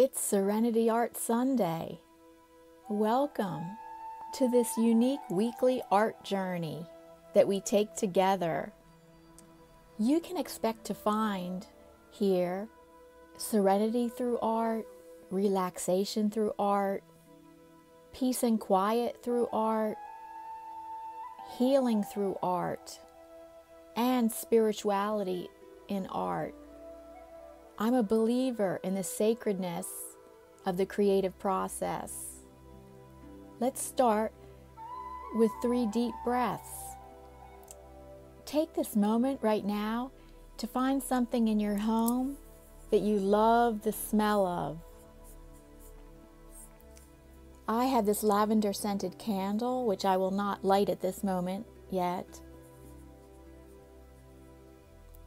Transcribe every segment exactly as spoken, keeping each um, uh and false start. It's Serenity Art Sunday. Welcome to this unique weekly art journey that we take together. You can expect to find here serenity through art, relaxation through art, peace and quiet through art, healing through art, and spirituality in art. I'm a believer in the sacredness of the creative process. Let's start with three deep breaths. Take this moment right now to find something in your home that you love the smell of. I have this lavender scented candle, which I will not light at this moment yet.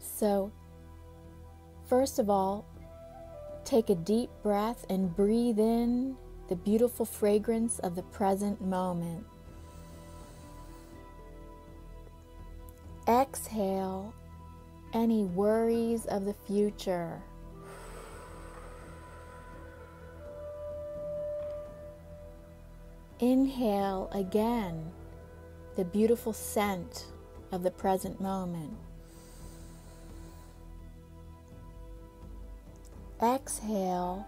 So, first of all, take a deep breath and breathe in the beautiful fragrance of the present moment. Exhale any worries of the future. Inhale again the beautiful scent of the present moment. Exhale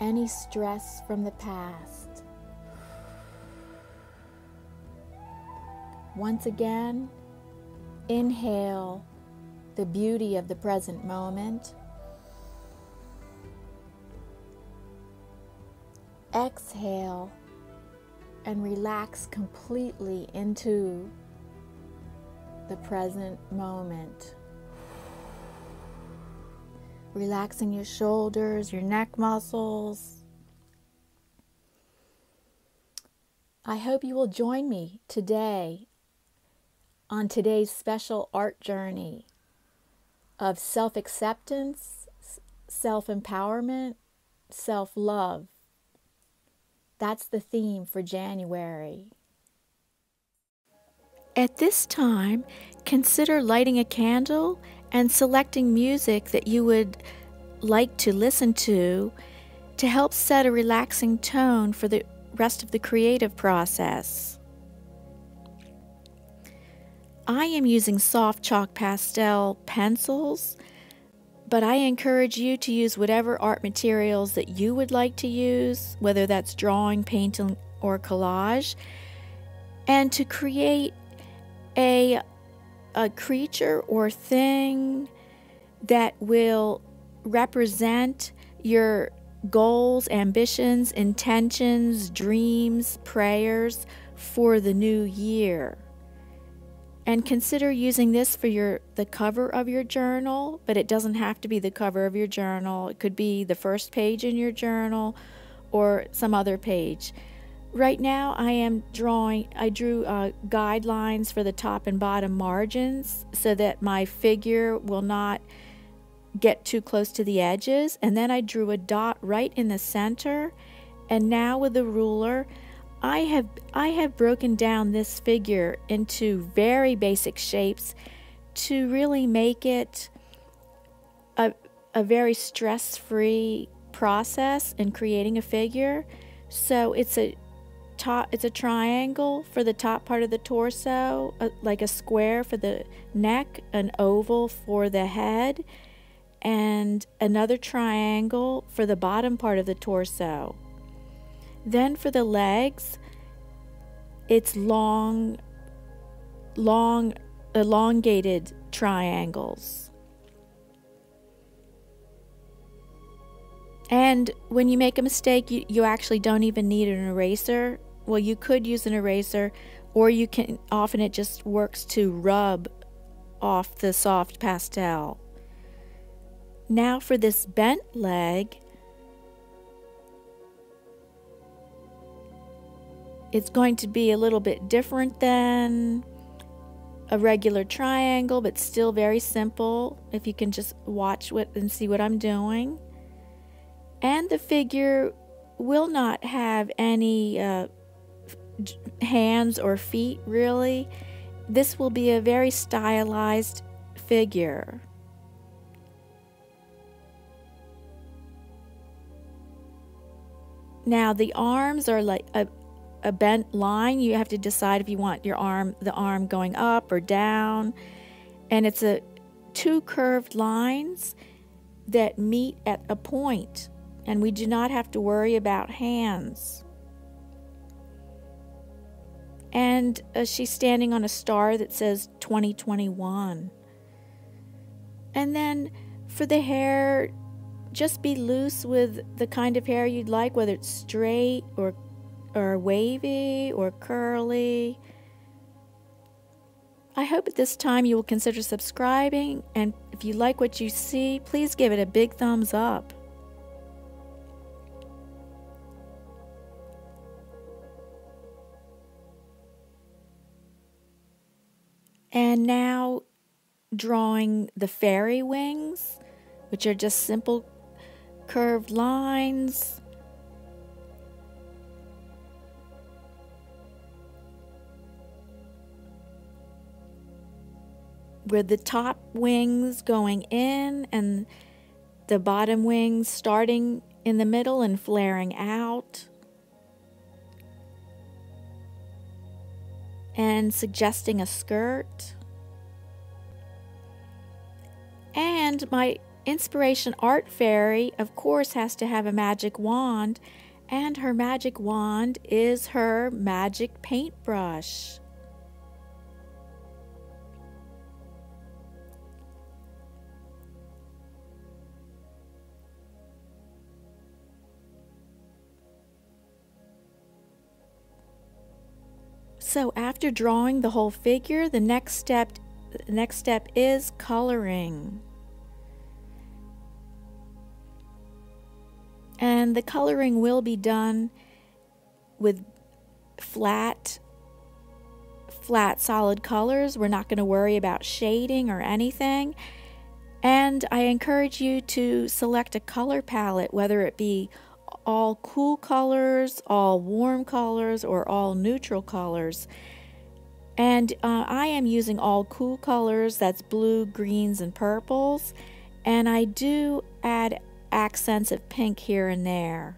any stress from the past. Once again, inhale the beauty of the present moment. Exhale and relax completely into the present moment. Relaxing your shoulders, your neck muscles. I hope you will join me today on today's special art journey of self-acceptance, self-empowerment, self-love. That's the theme for January. At this time, consider lighting a candle and selecting music that you would like to listen to to help set a relaxing tone for the rest of the creative process. I am using soft chalk pastel pencils, but I encourage you to use whatever art materials that you would like to use, whether that's drawing, painting, or collage, and to create a a creature or thing that will represent your goals, ambitions, intentions, dreams, prayers for the new year. And consider using this for your the cover of your journal, but it doesn't have to be the cover of your journal. It could be the first page in your journal or some other page. Right now I am drawing, I drew uh, guidelines for the top and bottom margins so that my figure will not get too close to the edges. And then I drew a dot right in the center. And now with the ruler, I have, I have broken down this figure into very basic shapes to really make it a, a very stress-free process in creating a figure. So it's a Top, it's a triangle for the top part of the torso, uh, like a square for the neck, an oval for the head, and another triangle for the bottom part of the torso. Then for the legs, it's long, long, elongated triangles. And when you make a mistake, you, you actually don't even need an eraser. Well, you could use an eraser, or you can, often it just works to rub off the soft pastel. Now for this bent leg, it's going to be a little bit different than a regular triangle, but still very simple, if you can just watch what and see what I'm doing. And the figure will not have any uh, hands or feet, really. This will be a very stylized figure. Now the arms are like a, a bent line. You have to decide if you want your arm, the arm going up or down. And it's a two curved lines that meet at a point. And we do not have to worry about hands. And uh, she's standing on a star that says twenty twenty-one. And then for the hair, just be loose with the kind of hair you'd like, whether it's straight or, or wavy or curly. I hope at this time you will consider subscribing, and if you like what you see, please give it a big thumbs up. And now drawing the fairy wings, which are just simple curved lines. With the top wings going in and the bottom wings starting in the middle and flaring out. And suggesting a skirt. And my inspiration art fairy, of course, has to have a magic wand, and her magic wand is her magic paintbrush. So after drawing the whole figure, the next step, the next step is coloring. And the coloring will be done with flat, flat solid colors. We're not going to worry about shading or anything. And I encourage you to select a color palette, whether it be all cool colors, all warm colors, or all neutral colors. And uh, I am using all cool colors, that's blue, greens, and purples. And I do add accents of pink here and there.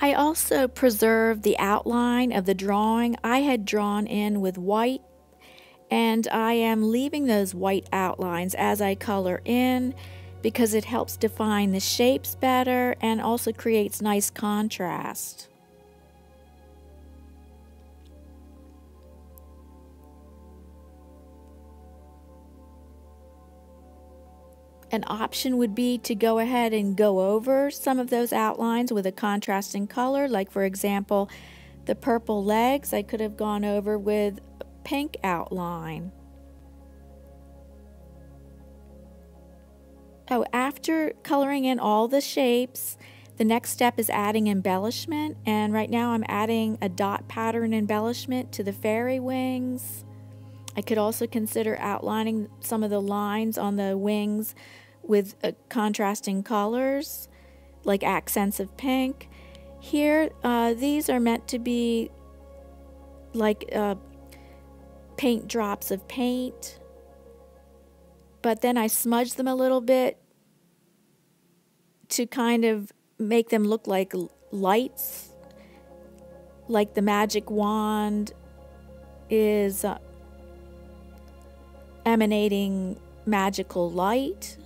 I also preserved the outline of the drawing I had drawn in with white, and I am leaving those white outlines as I color in because it helps define the shapes better and also creates nice contrast. An option would be to go ahead and go over some of those outlines with a contrasting color, like for example, the purple legs I could have gone over with a pink outline. Oh, after coloring in all the shapes, the next step is adding embellishment, and right now I'm adding a dot pattern embellishment to the fairy wings. I could also consider outlining some of the lines on the wings with uh, contrasting colors, like accents of pink. Here, uh, these are meant to be like uh, paint drops of paint, but then I smudge them a little bit to kind of make them look like lights, like the magic wand is uh, emanating magical light.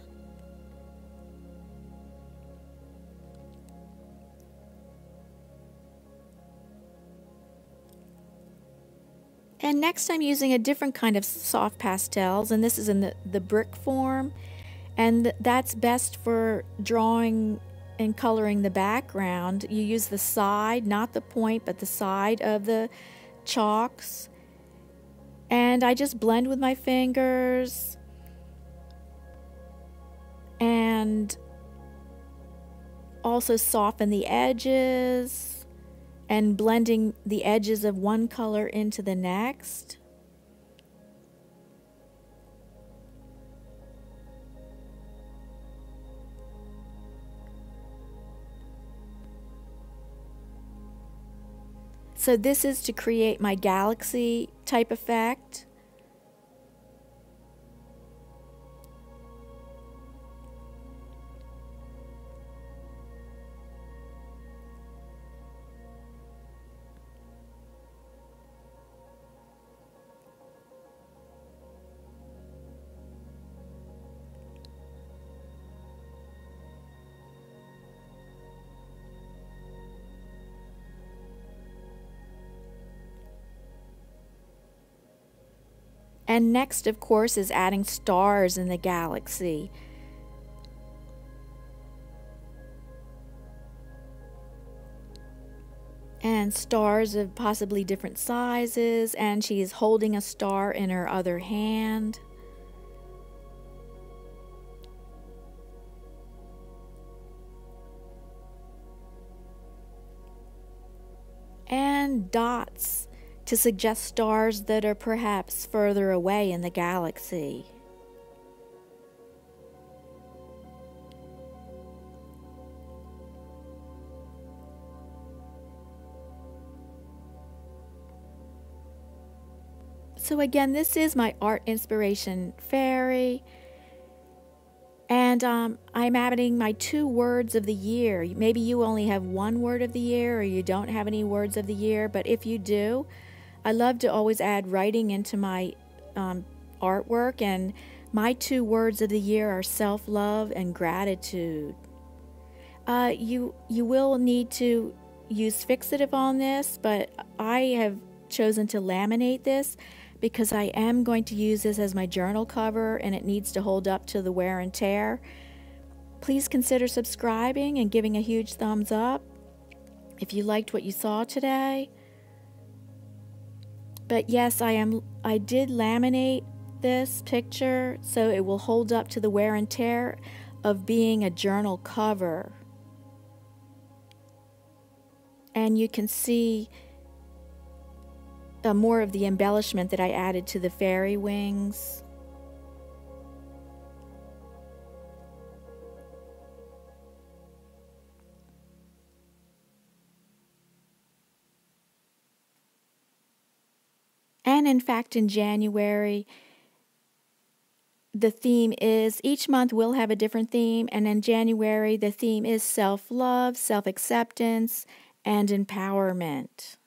And next I'm using a different kind of soft pastels, and this is in the, the brick form, and that's best for drawing in coloring the background, you use the side, not the point, but the side of the chalks. And I just blend with my fingers. And also soften the edges and blending the edges of one color into the next. So this is to create my galaxy type effect. And next, of course, is adding stars in the galaxy. And stars of possibly different sizes, and she is holding a star in her other hand. And dots to suggest stars that are perhaps further away in the galaxy. So again, this is my art inspiration fairy. And um, I'm adding my two words of the year. Maybe you only have one word of the year, or you don't have any words of the year, but if you do, I love to always add writing into my um, artwork, and my two words of the year are self-love and gratitude. Uh, you, you will need to use fixative on this, but I have chosen to laminate this because I am going to use this as my journal cover, and it needs to hold up to the wear and tear. Please consider subscribing and giving a huge thumbs up if you liked what you saw today. But yes, I am I did laminate this picture so it will hold up to the wear and tear of being a journal cover. And you can see uh, more of the embellishment that I added to the fairy wings. And in fact, in January, the theme is, each month we'll have a different theme, and in January, the theme is self-love, self-acceptance, and empowerment.